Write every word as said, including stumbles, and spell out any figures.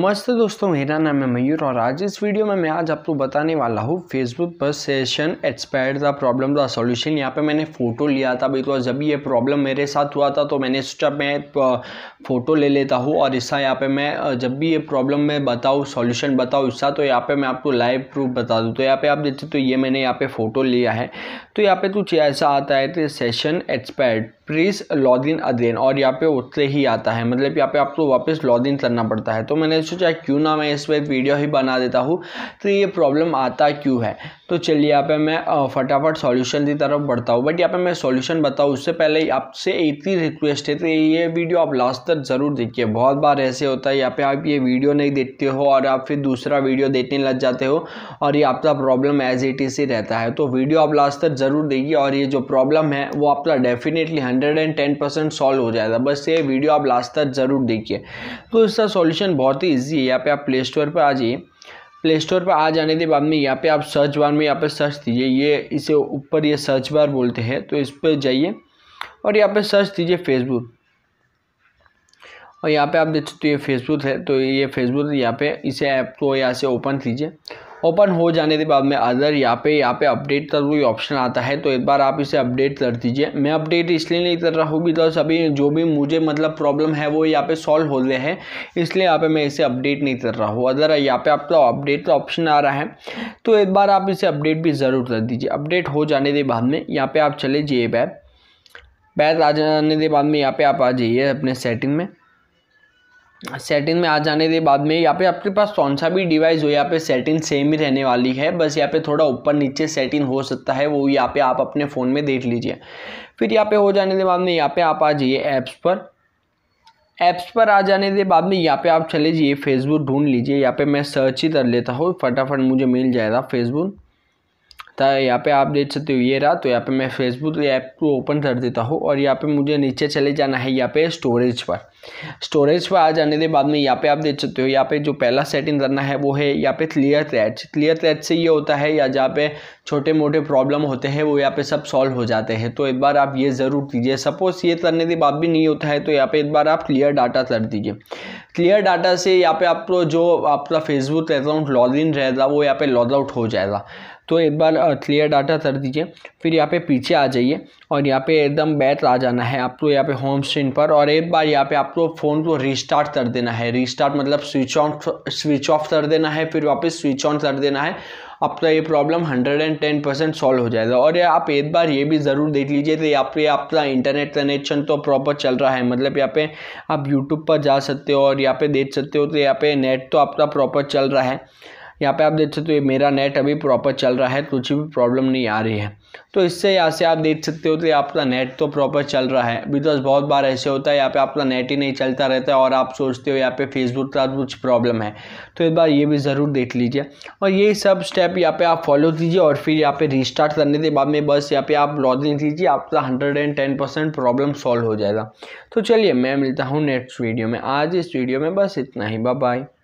नमस्ते दोस्तों, मेरा नाम है मयूर और आज इस वीडियो में मैं आज आपको बताने वाला हूँ फेसबुक पर session expire the problem the solution. यहाँ पे मैंने फ़ोटो लिया था बिकॉज जब ये प्रॉब्लम मेरे साथ हुआ था तो मैंने सोचा मैं फ़ोटो ले लेता हूँ और इसका यहाँ पे मैं जब भी ये प्रॉब्लम मैं बताऊँ सॉल्यूशन बताऊँ इसका तो यहाँ पर मैं आपको लाइव प्रूफ बता दूँ। तो यहाँ पर आप देखते तो ये मैंने यहाँ पर फ़ोटो लिया है तो यहाँ पर कुछ ऐसा आता है तो session expire please log in again और यहाँ पे उतरे ही आता है, मतलब यहाँ पे आपको वापस लॉग इन करना पड़ता है। तो मैंने सोचा क्यों ना मैं इस पर वीडियो ही बना देता हूँ तो ये प्रॉब्लम आता क्यों है। तो चलिए यहाँ पे मैं फटाफट सॉल्यूशन की तरफ बढ़ता हूँ। बट यहाँ पे मैं सॉल्यूशन बताऊँ उससे पहले आपसे एक ही रिक्वेस्ट है तो ये वीडियो आप लास्ट तक ज़रूर देखिए। बहुत बार ऐसे होता है यहाँ पे आप ये वीडियो नहीं देखते हो और आप फिर दूसरा वीडियो देखने लग जाते हो और ये आपका प्रॉब्लम एज इट इज ही रहता है। तो वीडियो आप लास्ट तक ज़रूर देखिए और ये जो प्रॉब्लम है वो आपका definitely hundred and ten percent solve हो जाएगा। बस ये वीडियो आप लास्ट तक ज़रूर देखिए। तो इसका सॉल्यूशन बहुत ही ईजी है। यहाँ पे आप प्ले स्टोर पर आ जाइए। प्ले स्टोर पर आ जाने के बाद में यहाँ पे आप सर्च बार में यहाँ पे सर्च कीजिए, ये इसे ऊपर ये सर्च बार बोलते हैं, तो इस पर जाइए और यहाँ पे सर्च कीजिए फेसबुक। और यहाँ पे आप देख सकते हो ये फेसबुक है तो ये फेसबुक यहाँ पे इसे ऐप को यहाँ से ओपन कीजिए। ओपन हो जाने के बाद में अदर यहाँ पे यहाँ पे अपडेट का कोई ऑप्शन आता है तो एक बार आप इसे अपडेट कर दीजिए। मैं अपडेट इसलिए नहीं कर रहा हूँ बिकॉज अभी जो भी मुझे मतलब प्रॉब्लम है वो यहाँ पे सॉल्व हो रहे हैं, इसलिए यहाँ पे मैं इसे अपडेट नहीं कर रहा हूँ। अदर यहाँ पे आपका अपडेट का ऑप्शन आ रहा है तो एक बार आप इसे अपडेट भी ज़रूर कर दीजिए। अपडेट हो जाने के बाद में यहाँ पर आप चले जाइए बैक बैक आ जाने के बाद में यहाँ पर आप आ जाइए अपने सेटिंग में। सेटिंग में आ जाने के बाद में यहाँ पे आपके पास कौन सा भी डिवाइस हो यहाँ पे सेटिंग सेम ही रहने वाली है, बस यहाँ पे थोड़ा ऊपर नीचे सेटिंग हो सकता है, वो यहाँ पे आप अपने फ़ोन में देख लीजिए। फिर यहाँ पे हो जाने के बाद में यहाँ पे आप आ जाइए ऐप्स पर। ऐप्स पर आ जाने के बाद में यहाँ पे आप चले जाइए फेसबुक ढूंढ लीजिए। यहाँ पर मैं सर्च ही कर लेता हूँ, फटाफट मुझे मिल जाएगा फेसबुक। तो यहाँ पे आप देख सकते हो ये रहा। तो यहाँ पे मैं फेसबुक ऐप को ओपन कर देता हूँ और यहाँ पे मुझे नीचे चले जाना है यहाँ पे स्टोरेज पर। स्टोरेज पर आ जाने के बाद में यहाँ पे आप देख सकते हो यहाँ पे जो पहला सेटिंग करना है वो है यहाँ पे क्लियर थ्रेड्स। क्लियर थ्रेड्स से ये होता है या जहाँ पे छोटे मोटे प्रॉब्लम होते हैं वो यहाँ पे सब सॉल्व हो जाते हैं। तो एक बार आप ये ज़रूर कीजिए। सपोज़ ये करने के बाद भी नहीं होता है तो यहाँ पे एक बार आप क्लियर डाटा कर दीजिए। क्लियर डाटा से यहाँ पे आपको जो आपका फेसबुक अकाउंट लॉग इन रहेगा वो यहाँ पे लॉग आउट हो जाएगा। तो एक बार क्लियर डाटा कर दीजिए। फिर यहाँ पे पीछे आ जाइए और यहाँ पे एकदम बैक आ जाना है आपको यहाँ पे होम स्क्रीन पर और एक बार यहाँ पे आपको फ़ोन को रीस्टार्ट कर देना है। रीस्टार्ट मतलब स्विच ऑन स्विच ऑफ कर देना है, फिर वापस स्विच ऑन कर देना है। आपका ये problem hundred and ten percent solve हो जाएगा। और ये आप एक बार ये भी ज़रूर देख लीजिए तो यहाँ पे आपका इंटरनेट कनेक्शन तो प्रॉपर चल रहा है, मतलब यहाँ पे आप यूट्यूब पर जा सकते हो और यहाँ पे देख सकते हो। तो यहाँ पे नेट तो आपका प्रॉपर चल रहा है। यहाँ पे आप देख सकते हो ये मेरा नेट अभी प्रॉपर चल रहा है, कुछ भी प्रॉब्लम नहीं आ रही है। तो इससे यहाँ से आप देख सकते हो तो आपका नेट तो प्रॉपर चल रहा है बिकॉज बहुत बार ऐसे होता है यहाँ पे आपका नेट ही नहीं चलता रहता है और आप सोचते हो यहाँ पे फेसबुक का कुछ प्रॉब्लम है। तो एक बार ये भी ज़रूर देख लीजिए और ये सब स्टेप यहाँ पे आप फॉलो कीजिए और फिर यहाँ पे रिस्टार्ट करने के बाद में बस यहाँ पे आप लॉग इन कीजिए, आपका hundred and ten percent problem solve हो जाएगा। तो चलिए मैं मिलता हूँ नेक्स्ट वीडियो में। आज इस वीडियो में बस इतना ही। Bye bye.